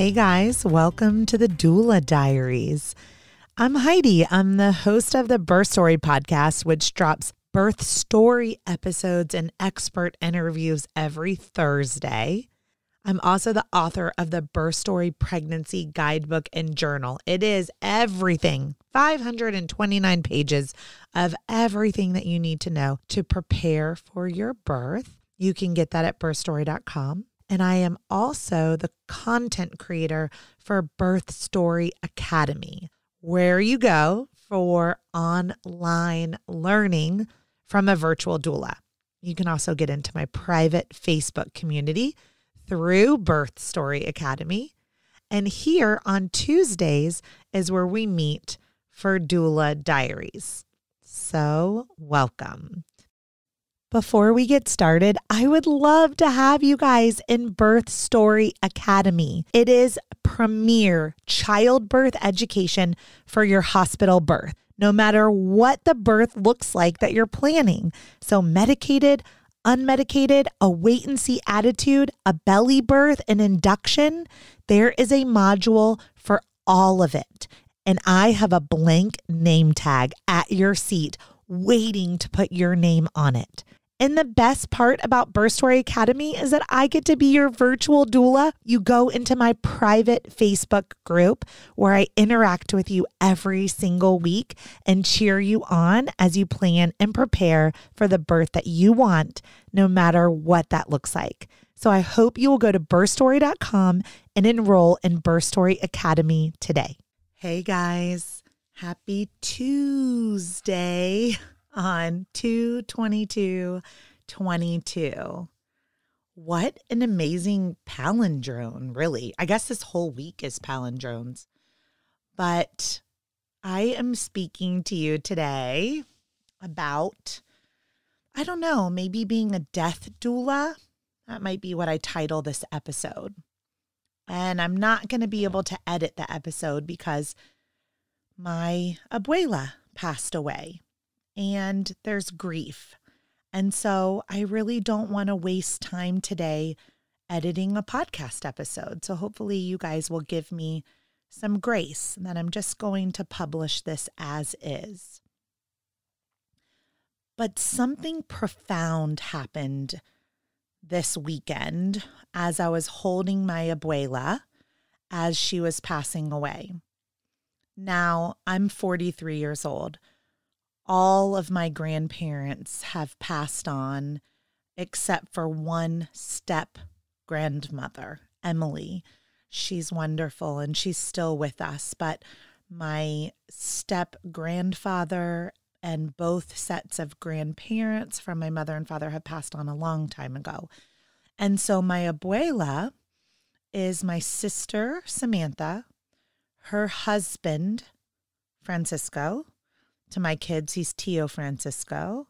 Hey guys, welcome to the Doula Diaries. I'm Heidi. I'm the host of the Birth Story Podcast, which drops birth story episodes and expert interviews every Thursday. I'm also the author of the Birth Story Pregnancy Guidebook and Journal. It is everything, 529 pages of everything that you need to know to prepare for your birth. You can get that at birthstory.com. And I am also the content creator for Birth Story Academy, where you go for online learning from a virtual doula. You can also get into my private Facebook community through Birth Story Academy. And here on Tuesdays is where we meet for Doula Diaries. So welcome. Before we get started, I would love to have you guys in Birth Story Academy. It is premier childbirth education for your hospital birth, no matter what the birth looks like that you're planning. So medicated, unmedicated, a wait-and-see attitude, a belly birth, an induction, there is a module for all of it. And I have a blank name tag at your seat waiting to put your name on it. And the best part about Birth Story Academy is that I get to be your virtual doula. You go into my private Facebook group where I interact with you every single week and cheer you on as you plan and prepare for the birth that you want, no matter what that looks like. So I hope you will go to birthstory.com and enroll in Birth Story Academy today. Hey guys, happy Tuesday. On 2/22/22. What an amazing palindrome, really. I guess this whole week is palindromes. But I am speaking to you today about, I don't know, maybe being a death doula. That might be what I title this episode. And I'm not going to be able to edit the episode because my abuela passed away. And there's grief. And so I really don't want to waste time today editing a podcast episode. So hopefully you guys will give me some grace and that I'm just going to publish this as is. But something profound happened this weekend as I was holding my abuela as she was passing away. Now I'm 43 years old. All of my grandparents have passed on except for one step-grandmother, Emily. She's wonderful and she's still with us, but my step-grandfather and both sets of grandparents from my mother and father have passed on a long time ago. And so my abuela is my sister, Samantha, her husband, Francisco. To my kids, he's Tio Francisco.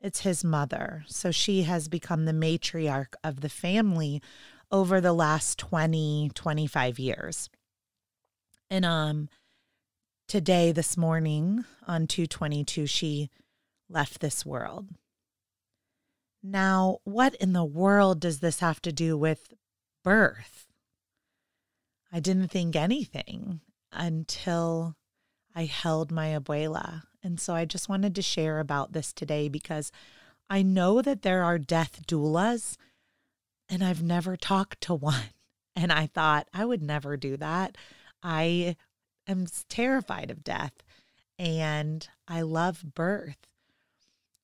It's his mother. So she has become the matriarch of the family over the last 20, 25 years. And today, this morning, on 2/22, she left this world. Now, what in the world does this have to do with birth? I didn't think anything until I held my abuela. And so I just wanted to share about this today because I know that there are death doulas and I've never talked to one. And I thought I would never do that. I am terrified of death and I love birth.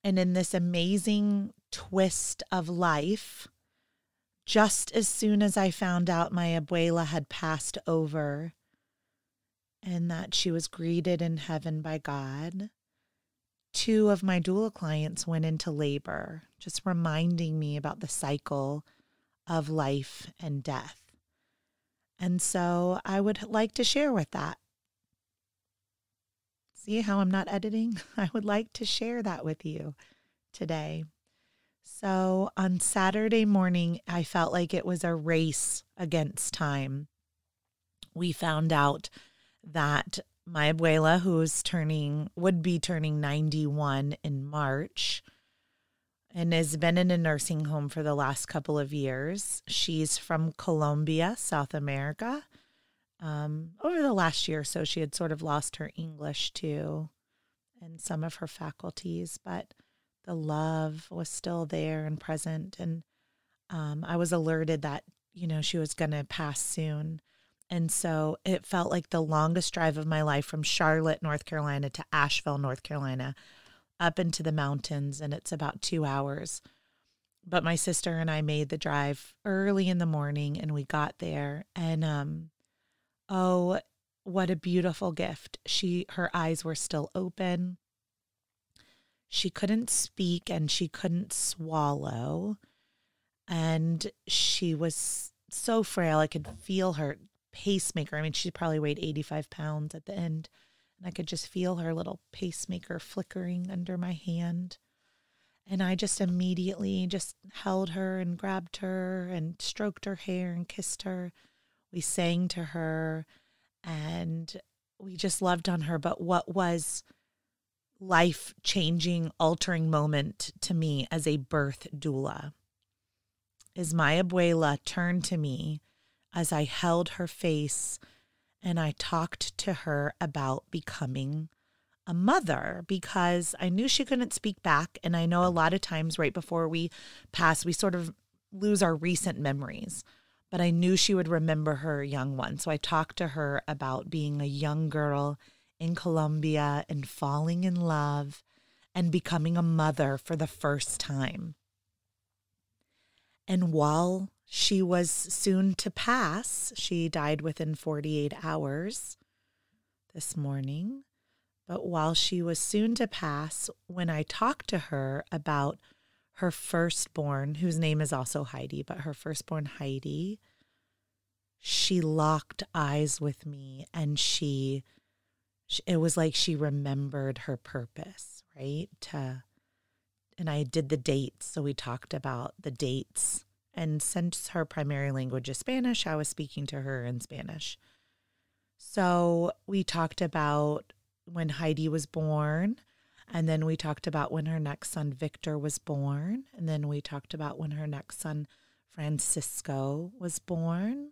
And in this amazing twist of life, just as soon as I found out my abuela had passed over, and that she was greeted in heaven by God, two of my doula clients went into labor, just reminding me about the cycle of life and death. And so I would like to share with that. See how I'm not editing? I would like to share that with you today. So on Saturday morning, I felt like it was a race against time. We found out that my abuela, who is would be turning 91 in March and has been in a nursing home for the last couple of years. She's from Colombia, South America. over the last year or so. She had sort of lost her English too and some of her faculties, but the love was still there and present. And I was alerted that, you know, she was going to pass soon. And so it felt like the longest drive of my life, from Charlotte, North Carolina to Asheville, North Carolina, up into the mountains, and it's about 2 hours. But my sister and I made the drive early in the morning, and we got there, and oh, what a beautiful gift. Her eyes were still open. She couldn't speak and she couldn't swallow, and she was so frail. I could feel her pacemaker. I mean, she probably weighed 85 pounds at the end, and I could just feel her little pacemaker flickering under my hand. And I just immediately just held her and grabbed her and stroked her hair and kissed her. We sang to her and we just loved on her. But what was life-changing, altering moment to me as a birth doula is my abuela turned to me as I held her face and I talked to her about becoming a mother, because I knew she couldn't speak back. And I know a lot of times right before we pass, we sort of lose our recent memories, but I knew she would remember her young one. So I talked to her about being a young girl in Colombia and falling in love and becoming a mother for the first time. And while she was soon to pass, she died within 48 hours this morning. But while she was soon to pass, when I talked to her about her firstborn, whose name is also Heidi, but her firstborn Heidi, she locked eyes with me, and it was like she remembered her purpose, right? And I did the dates, so we talked about the dates. And since her primary language is Spanish, I was speaking to her in Spanish. So we talked about when Heidi was born, and then we talked about when her next son Victor was born, and then we talked about when her next son Francisco was born,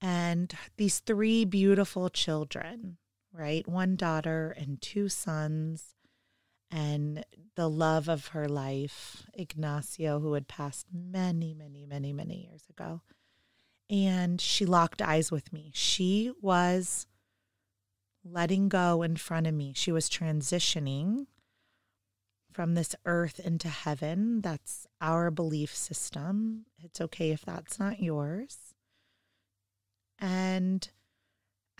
and these three beautiful children, right? One daughter and two sons, and the love of her life, Ignacio, who had passed many, many, many, many years ago. And she locked eyes with me. She was letting go in front of me. She was transitioning from this earth into heaven. That's our belief system. It's okay if that's not yours. And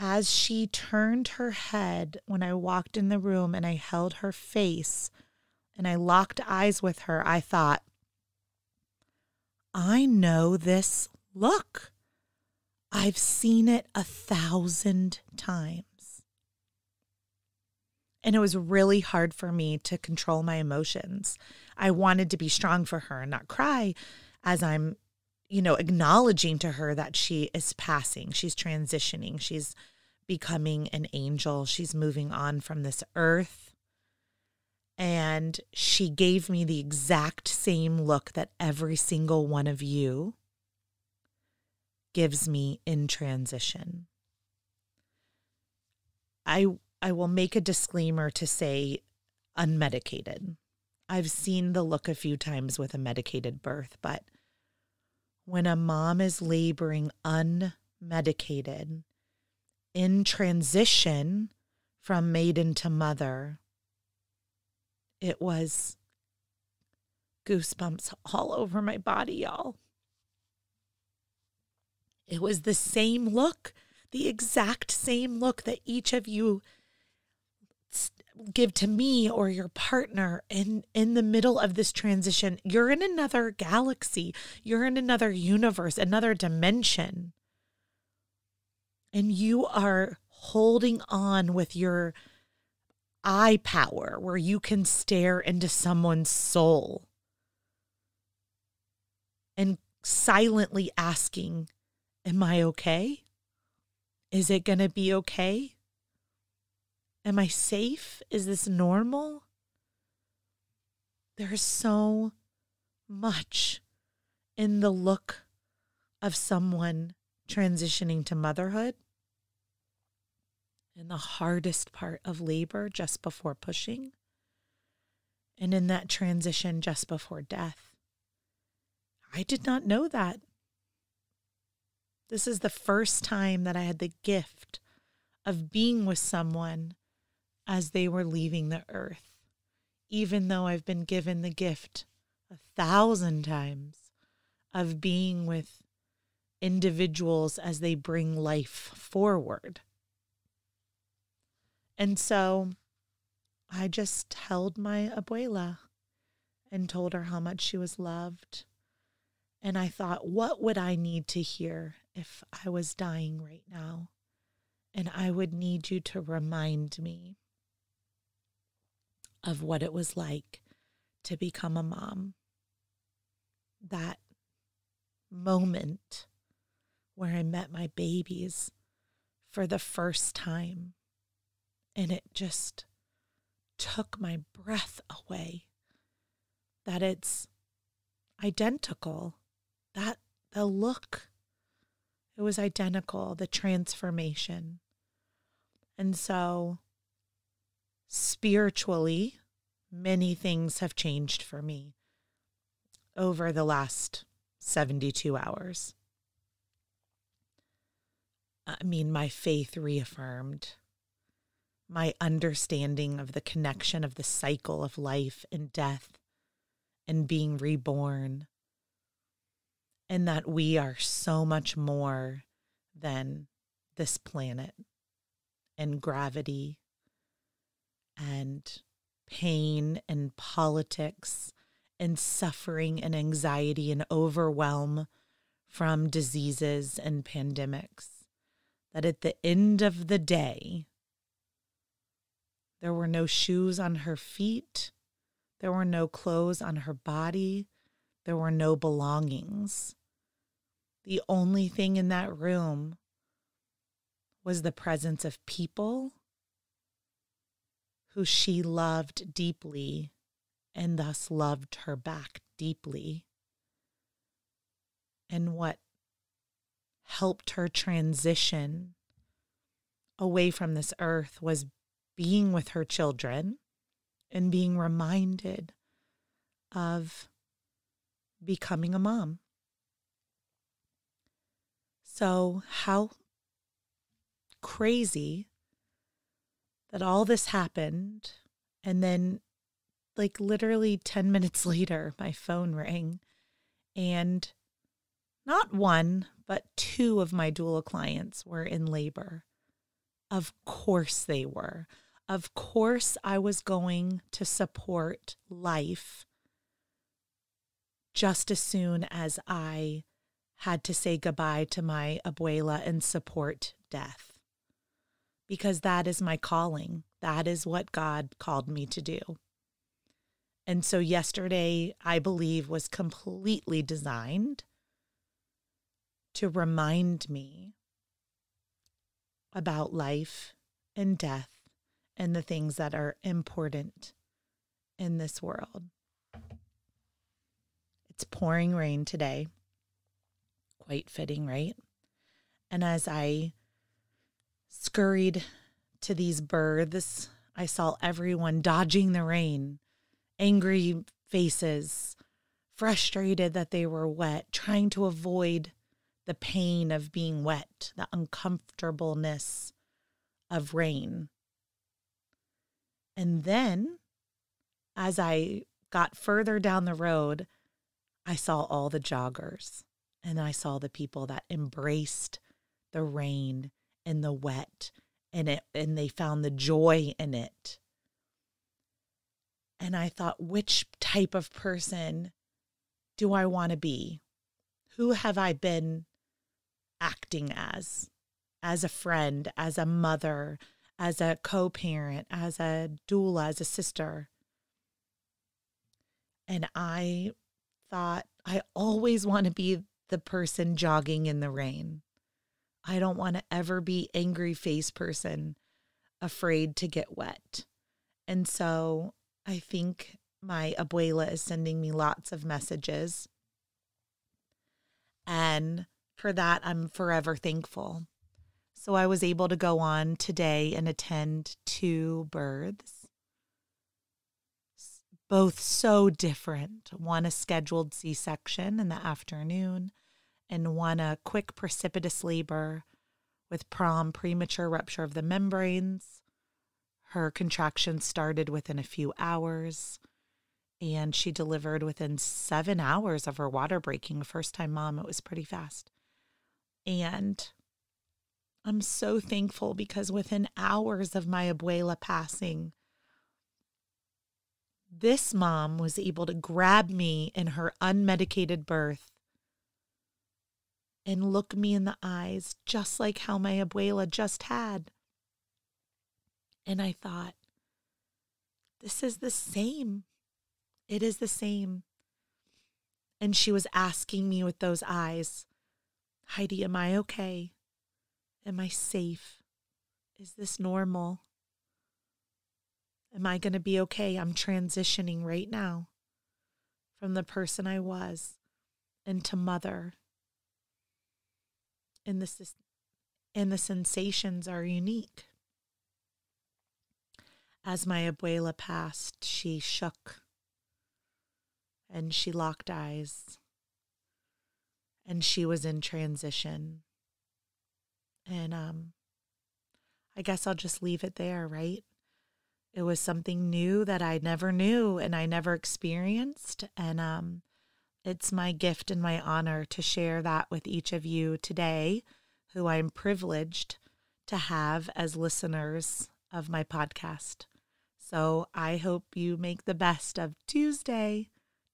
as she turned her head, when I walked in the room and I held her face and I locked eyes with her, I thought, I know this look. I've seen it 1,000 times. And it was really hard for me to control my emotions. I wanted to be strong for her and not cry as I'm, you know, acknowledging to her that she is passing. She's transitioning. She's becoming an angel. She's moving on from this earth. And she gave me the exact same look that every single one of you gives me in transition. I will make a disclaimer to say unmedicated. I've seen the look a few times with a medicated birth, but when a mom is laboring unmedicated in transition from maiden to mother, it was goosebumps all over my body, y'all. It was the same look, the exact same look that each of you give to me or your partner in the middle of this transition. You're in another galaxy. You're in another universe, another dimension. And you are holding on with your eye power, where you can stare into someone's soul and silently asking, am I okay? Is it going to be okay? Am I safe? Is this normal? There's so much in the look of someone transitioning to motherhood and the hardest part of labor just before pushing, and in that transition just before death. I did not know that. This is the first time that I had the gift of being with someone as they were leaving the earth, even though I've been given the gift 1,000 times of being with individuals as they bring life forward. And so I just held my abuela and told her how much she was loved. And I thought, what would I need to hear if I was dying right now? And I would need you to remind me of what it was like to become a mom. That moment where I met my babies for the first time. And it just took my breath away. That it's identical. That the look, it was identical, the transformation. And so spiritually, many things have changed for me over the last 72 hours. I mean, my faith reaffirmed, my understanding of the connection of the cycle of life and death and being reborn, and that we are so much more than this planet and gravity and pain and politics and suffering and anxiety and overwhelm from diseases and pandemics. That at the end of the day, there were no shoes on her feet. There were no clothes on her body. There were no belongings. The only thing in that room was the presence of people who she loved deeply and thus loved her back deeply. And what helped her transition away from this earth was being with her children and being reminded of becoming a mom. So how crazy that all this happened, and then like literally 10 minutes later, my phone rang, and not one, but two of my doula clients were in labor. Of course they were. Of course I was going to support life just as soon as I had to say goodbye to my abuela and support death. Because that is my calling. That is what God called me to do. And so yesterday, I believe, was completely designed to remind me about life and death and the things that are important in this world. It's pouring rain today. Quite fitting, right? And as I scurried to these births, I saw everyone dodging the rain, angry faces, frustrated that they were wet, trying to avoid the pain of being wet, the uncomfortableness of rain. And then, as I got further down the road, I saw all the joggers, and I saw the people that embraced the rain and the wet, and they found the joy in it. And I thought, which type of person do I want to be? Who have I been acting as a friend, as a mother, as a co-parent, as a doula, as a sister? And I thought, I always want to be the person jogging in the rain. I don't want to ever be angry face person, afraid to get wet. And so I think my abuela is sending me lots of messages. And For that, I'm forever thankful. So I was able to go on today and attend 2 births, both so different. One a scheduled C-section in the afternoon, and one a quick precipitous labor with premature rupture of the membranes. Her contractions started within a few hours, and she delivered within 7 hours of her water breaking. First-time mom, it was pretty fast. And I'm so thankful because within hours of my abuela passing, this mom was able to grab me in her unmedicated birth and look me in the eyes, just like how my abuela just had. And I thought, this is the same. It is the same. And she was asking me with those eyes, Heidi, am I okay? Am I safe? Is this normal? Am I going to be okay? I'm transitioning right now from the person I was into mother. And the sensations are unique. As my abuela passed, she shook and she locked eyes and she was in transition. And I guess I'll just leave it there, right? It was something new that I never knew and I never experienced. And it's my gift and my honor to share that with each of you today, who I'm privileged to have as listeners of my podcast. So I hope you make the best of Tuesday,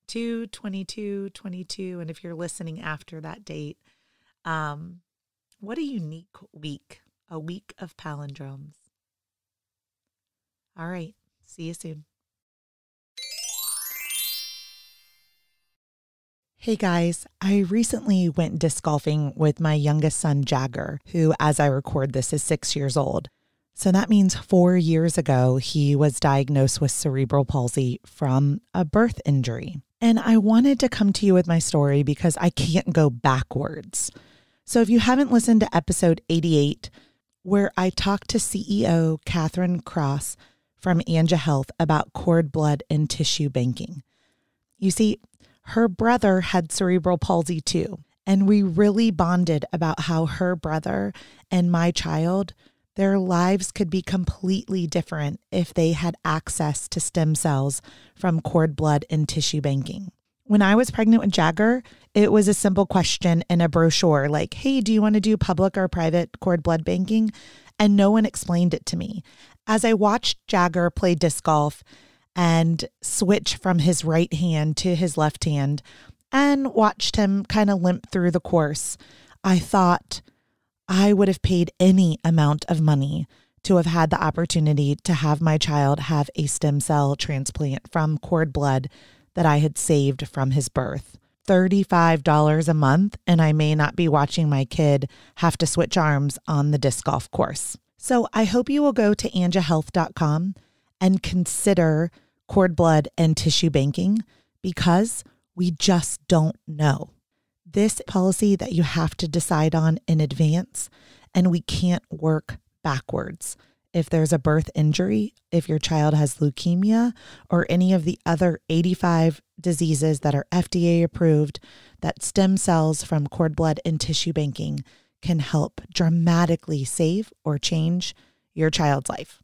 2/22/22. And if you're listening after that date, what a unique week, a week of palindromes. All right, see you soon. Hey guys, I recently went disc golfing with my youngest son, Jagger, who, as I record this, is 6 years old. So that means 4 years ago, he was diagnosed with cerebral palsy from a birth injury. And I wanted to come to you with my story because I can't go backwards. So if you haven't listened to episode 88, where I talked to CEO Catherine Cross from Anja Health about cord blood and tissue banking. You see, her brother had cerebral palsy too, and we really bonded about how her brother and my child, their lives could be completely different if they had access to stem cells from cord blood and tissue banking. When I was pregnant with Jagger, it was a simple question in a brochure like, hey, do you want to do public or private cord blood banking? And no one explained it to me. As I watched Jagger play disc golf and switch from his right hand to his left hand and watched him kind of limp through the course, I thought I would have paid any amount of money to have had the opportunity to have my child have a stem cell transplant from cord blood that I had saved from his birth. $35 a month, and I may not be watching my kid have to switch arms on the disc golf course. So I hope you will go to anjahealth.com and consider cord blood and tissue banking because we just don't know. This policy that you have to decide on in advance, and we can't work backwards. If there's a birth injury, if your child has leukemia or any of the other 85 diseases that are FDA approved, that stem cells from cord blood and tissue banking can help dramatically save or change your child's life.